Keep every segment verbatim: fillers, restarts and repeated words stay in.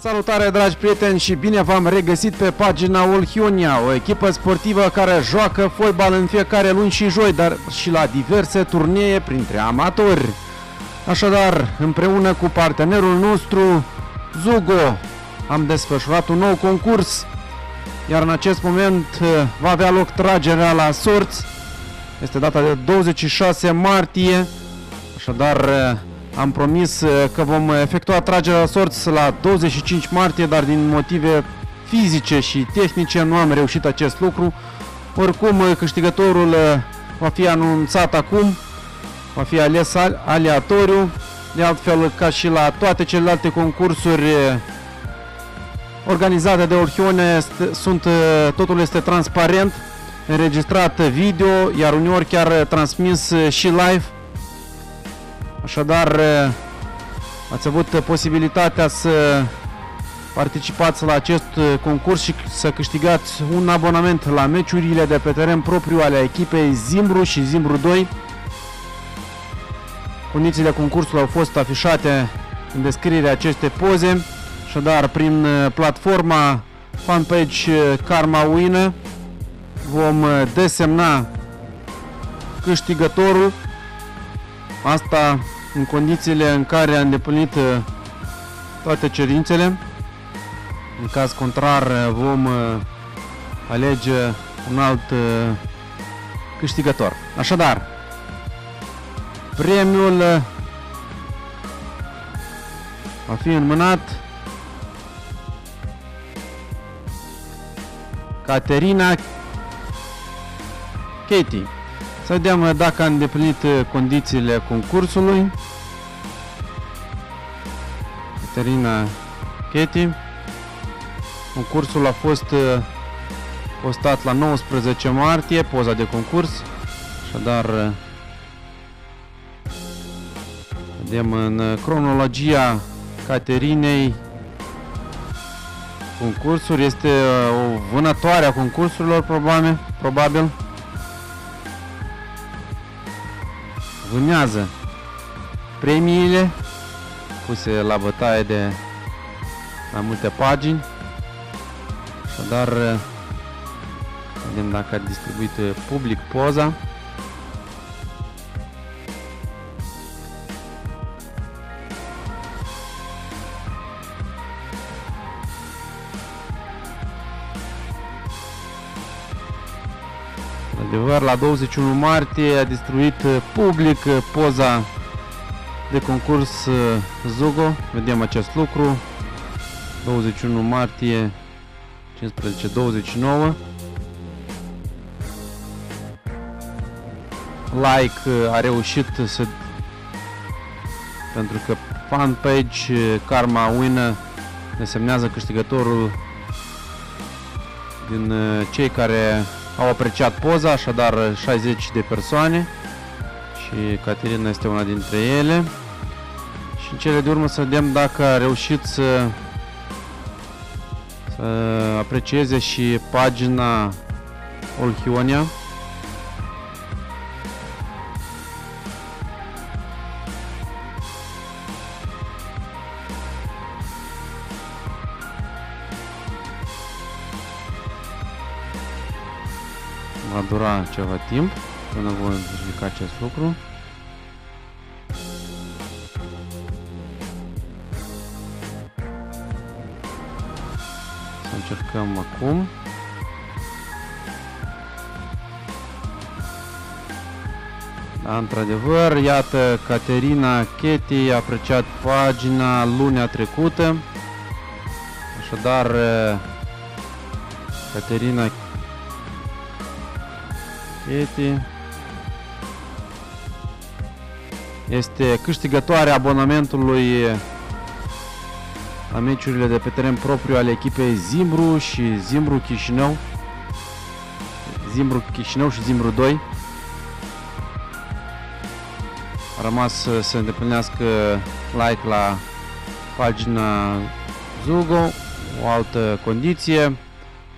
Salutare, dragi prieteni, și bine v-am regăsit pe pagina Olhionia, o echipă sportivă care joacă fotbal în fiecare luni și joi, dar și la diverse turnee printre amatori. Așadar, împreună cu partenerul nostru, Zugo, am desfășurat un nou concurs, iar în acest moment va avea loc tragerea la sorți. Este data de douăzeci și șase martie, așadar am promis că vom efectua tragerea la sorți la douăzeci și cinci martie, dar din motive fizice și tehnice nu am reușit acest lucru. Oricum, câștigătorul va fi anunțat acum, va fi ales aleatoriu. De altfel, ca și la toate celelalte concursuri organizate de Olhionia, sunt, totul este transparent, înregistrat video, iar uneori chiar transmis și live. Așadar, ați avut posibilitatea să participați la acest concurs și să câștigați un abonament la meciurile de pe teren propriu ale echipei Zimbru și Zimbru doi. Condițiile concursului au fost afișate în descrierea acestei poze, așadar prin platforma fanpage Karma Winner vom desemna câștigătorul. Asta în condițiile în care a îndeplinit toate cerințele. În caz contrar vom alege un alt câștigător. Așadar, premiul va fi înmânat Caterina Katy. Să vedem dacă a îndeplinit condițiile concursului. Caterina Katy. Concursul a fost postat la nouăsprezece martie, poza de concurs. Așadar, vedem în cronologia Caterinei concursuri. Este o vânătoare a concursurilor, probabil. probabil. Vânează premiile puse la bătaie de mai multe pagini. Așadar, vedem dacă a distribuit public poza. Adevăr, la douăzeci și unu martie a distribuit public poza de concurs Zugo. Vedem acest lucru. douăzeci și unu martie, cincisprezece douăzeci și nouă. Like a reușit să... pentru că fanpage Karma Winner desemnează câștigătorul din cei care au apreciat poza, așadar șaizeci de persoane și Caterina este una dintre ele. Și în cele de urmă să vedem dacă a reușit să, să aprecieze și pagina Olhionia. Va dura ceva timp până vom verifica acest lucru. Să încercăm acum. Da, într-adevăr, iată, Caterina Katy a apreciat pagina lunea trecută. Așadar, Caterina Katy este câștigătoarea abonamentului la meciurile de pe teren propriu ale echipei Zimbru și Zimbru Chișinău. Zimbru Chișinău și Zimbru doi. A rămas să îndeplinească like la pagina Zugo, o altă condiție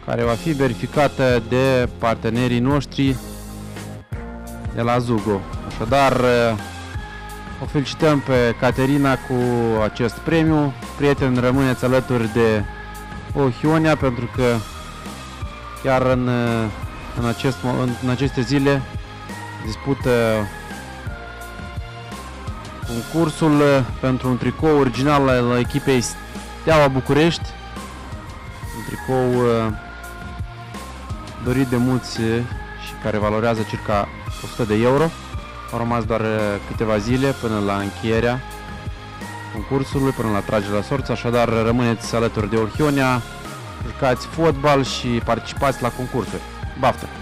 care va fi verificată de partenerii noștri de la Zugo. Așadar, O felicităm pe Caterina cu acest premiu. Prieteni, rămâneți alături de Olhionia, pentru că chiar în, în, acest, în, în aceste zile dispută concursul pentru un tricou original al echipei Steaua București, un tricou dorit de mulți și care valorează circa o sută de euro. Au rămas doar câteva zile până la încheierea concursului, până la tragerea la sorți, așadar rămâneți alături de Olhionia, jucați fotbal și participați la concursuri. Baftă!